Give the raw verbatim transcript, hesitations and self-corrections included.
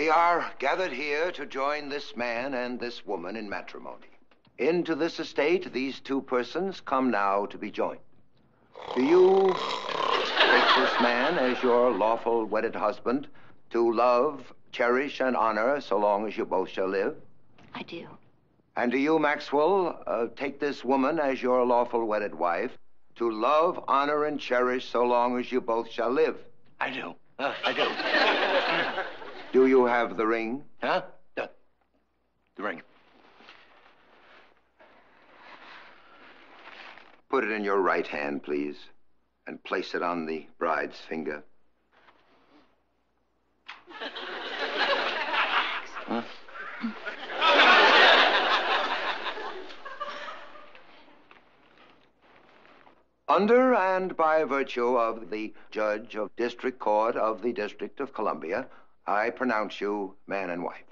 We are gathered here to join this man and this woman in matrimony. Into this estate, these two persons come now to be joined. Do you take this man as your lawful wedded husband to love, cherish, and honor so long as you both shall live? I do. And do you, Maxwell, uh, take this woman as your lawful wedded wife to love, honor, and cherish so long as you both shall live? I do. Uh, I do. Do you have the ring? Huh? The, the ring. Put it in your right hand, please, and place it on the bride's finger. Huh? Under and by virtue of the Judge of District Court of the District of Columbia, I pronounce you man and wife.